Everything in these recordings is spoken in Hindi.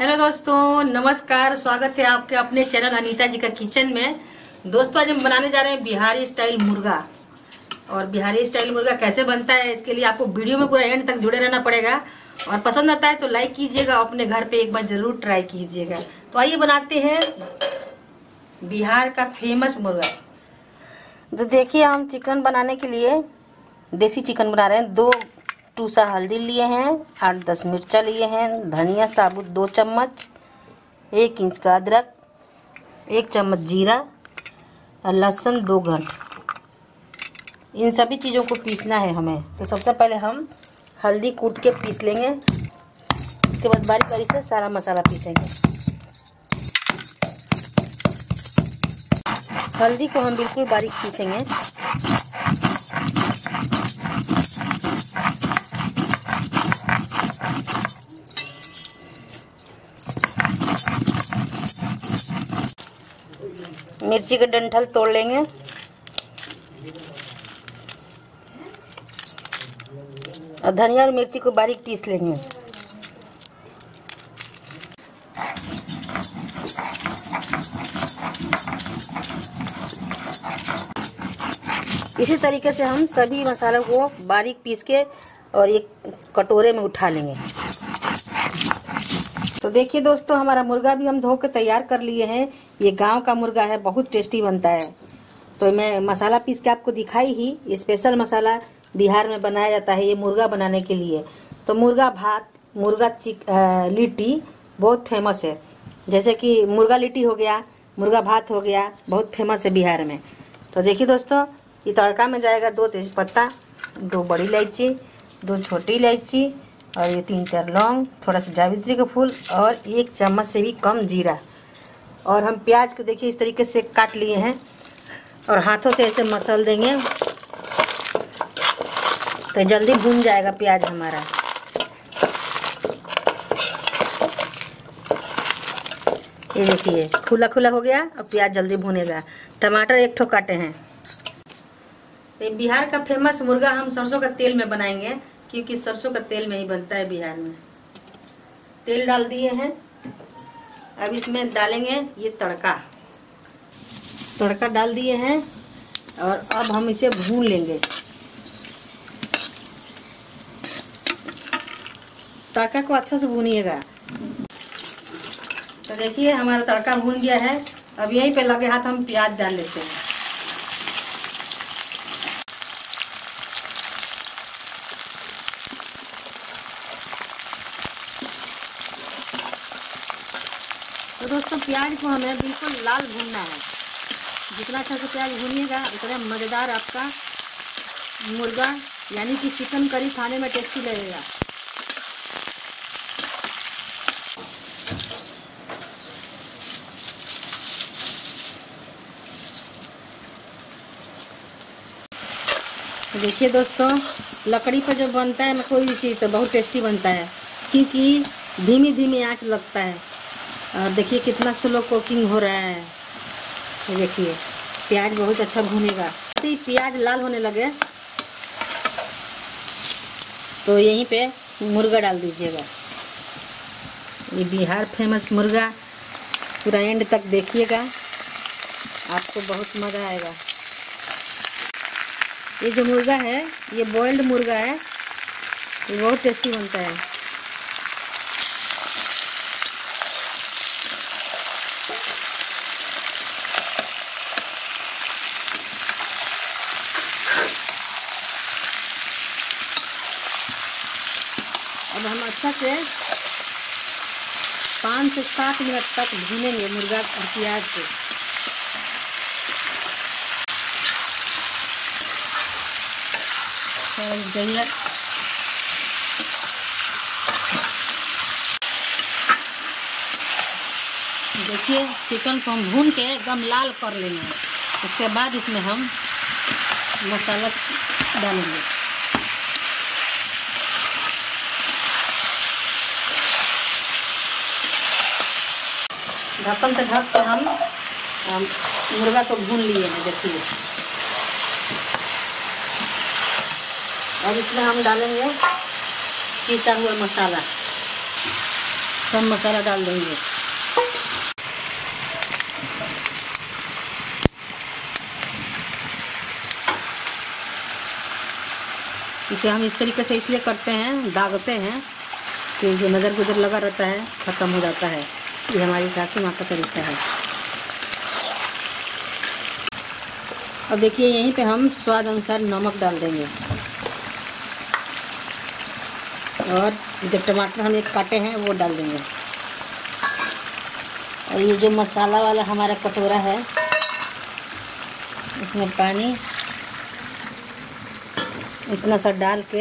हेलो दोस्तों, नमस्कार। स्वागत है आपके अपने चैनल अनीता जी का किचन में। दोस्तों, आज हम बनाने जा रहे हैं बिहारी स्टाइल मुर्गा। और बिहारी स्टाइल मुर्गा कैसे बनता है, इसके लिए आपको वीडियो में पूरा एंड तक जुड़े रहना पड़ेगा। और पसंद आता है तो लाइक कीजिएगा, अपने घर पे एक बार जरूर ट्राई कीजिएगा। तो आइए बनाते हैं बिहार का फेमस मुर्गा। तो देखिए, हम चिकन बनाने के लिए देसी चिकन बना रहे हैं। 2 टूसा हल्दी लिए हैं, 8-10 मिर्चा लिए हैं, धनिया साबुत 2 चम्मच, 1 इंच का अदरक, 1 चम्मच जीरा और लहसुन 2 गांठ। इन सभी चीज़ों को पीसना है हमें। तो सबसे पहले हम हल्दी कूट के पीस लेंगे, उसके बाद बारीक बारीक से सारा मसाला पीसेंगे। हल्दी को हम बिल्कुल बारीक पीसेंगे। मिर्ची का डंठल तोड़ लेंगे। और धनिया और मिर्ची को बारीक पीस लेंगे। इसी तरीके से हम सभी मसालों को बारीक पीस के और एक कटोरे में उठा लेंगे। तो देखिए दोस्तों, हमारा मुर्गा भी हम धो के तैयार कर लिए हैं। ये गांव का मुर्गा है, बहुत टेस्टी बनता है। तो मैं मसाला पीस के आपको दिखाई ही, स्पेशल मसाला बिहार में बनाया जाता है ये मुर्गा बनाने के लिए। तो मुर्गा भात, मुर्गा लिट्टी बहुत फेमस है। जैसे कि मुर्गा लिट्टी हो गया, मुर्गा भात हो गया, बहुत फेमस है बिहार में। तो देखिए दोस्तों, ये तड़का में जाएगा 2 तेज़पत्ता, 2 बड़ी इलायची, 2 छोटी इलायची और ये 3-4 लौंग, थोड़ा सा जावित्री का फूल और 1 चम्मच से भी कम जीरा। और हम प्याज को देखिए इस तरीके से काट लिए हैं और हाथों से ऐसे मसल देंगे तो जल्दी भून जाएगा प्याज हमारा। ये देखिए खुला खुला हो गया और प्याज जल्दी भुनेगा। टमाटर 1 ठो काटे हैं। तो बिहार का फेमस मुर्गा हम सरसों का तेल में बनाएंगे, क्योंकि सरसों का तेल में ही बनता है बिहार में। तेल डाल दिए हैं। अब इसमें डालेंगे ये तड़का। तड़का डाल दिए हैं और अब हम इसे भून लेंगे। तड़का को अच्छे से भूनिएगा। तो देखिए हमारा तड़का भून गया है। अब यहीं पे लगे हाथ हम प्याज डाल लेते हैं। तो दोस्तों, प्याज को हमें बिल्कुल लाल भूनना है। जितना अच्छा से प्याज भूनिएगा उतना मज़ेदार आपका मुर्गा यानी कि चिकन करी खाने में टेस्टी लगेगा। देखिए दोस्तों, लकड़ी पर जब बनता है ना कोई भी चीज़ तो बहुत टेस्टी बनता है, क्योंकि धीमी धीमी आँच लगता है। और देखिए कितना स्लो कुकिंग हो रहा है। ये देखिए प्याज बहुत अच्छा भुनेगा। तो ये प्याज लाल होने लगे तो यहीं पे मुर्गा डाल दीजिएगा। ये बिहार फेमस मुर्गा पूरा एंड तक देखिएगा, आपको बहुत मज़ा आएगा। ये जो मुर्गा है ये बॉइल्ड मुर्गा है, ये बहुत टेस्टी बनता है। अब हम अच्छा से 5 से 7 मिनट तक भूनेंगे मुर्गा और प्याज को। देखिए चिकन को हम भून के एकदम लाल कर लेंगे। उसके बाद इसमें हम मसाला डालेंगे। ढक्कन से ढक कर हम मुर्गा को भून लिए हैं। देखिए अब इसमें हम डालेंगे पिसा हुआ मसाला। सब मसाला डाल देंगे। इसे हम इस तरीके से इसलिए करते हैं, दागते हैं, क्योंकि नज़र गुजर लगा रहता है, ख़त्म हो जाता है। ये हमारी साकी माँ का तरीका है। अब देखिए यहीं पे हम स्वाद अनुसार नमक डाल देंगे। और जो टमाटर हमने काटे हैं वो डाल देंगे। और ये जो मसाला वाला हमारा कटोरा है, इसमें पानी इतना सा डाल के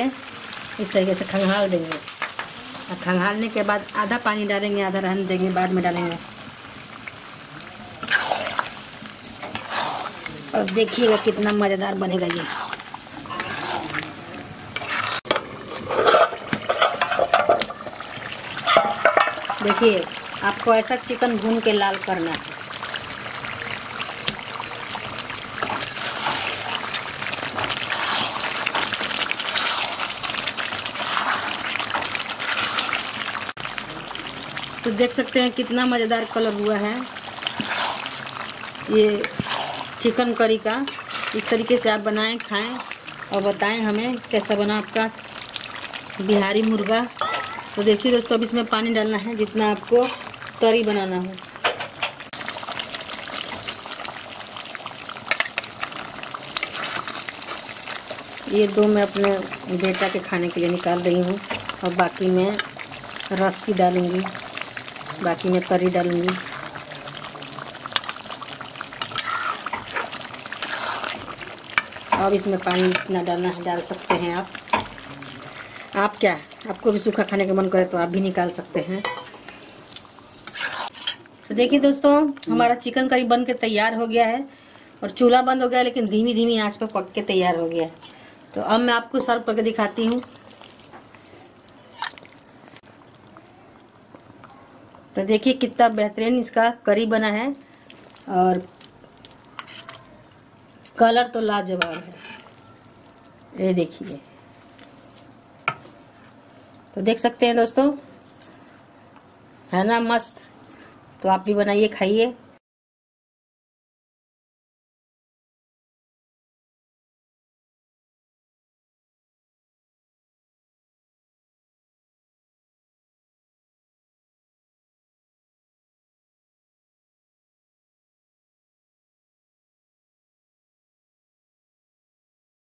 इस तरीके से खंगाल देंगे। और खंगालने के बाद आधा पानी डालेंगे, आधा रहने देंगे, बाद में डालेंगे। और देखिएगा कितना मज़ेदार बनेगा ये। देखिए आपको ऐसा चिकन भून के लाल करना है। तो देख सकते हैं कितना मज़ेदार कलर हुआ है ये चिकन करी का। इस तरीके से आप बनाएं, खाएं और बताएं हमें कैसा बना आपका बिहारी मुर्गा। तो देखिए दोस्तों, अब इसमें पानी डालना है जितना आपको करी बनाना हो। ये दो मैं अपने बेटा के खाने के लिए निकाल रही हूँ, और बाकी मैं रस्सी डालूँगी, बाकी मैं करी डालूँगी। अब इसमें पानी इतना डालना है डाल सकते हैं आप क्या, आपको भी सूखा खाने का मन करे तो आप भी निकाल सकते हैं। तो देखिए दोस्तों, हमारा चिकन करी बन के तैयार हो गया है। और चूल्हा बंद हो गया, लेकिन धीमी धीमी आंच पर पक के तैयार हो गया है। तो अब मैं आपको सर्व करके दिखाती हूँ। तो देखिए कितना बेहतरीन इसका करी बना है, और कलर तो लाजवाब है। ये देखिए, तो देख सकते हैं दोस्तों, है ना मस्त। तो आप भी बनाइए, खाइए।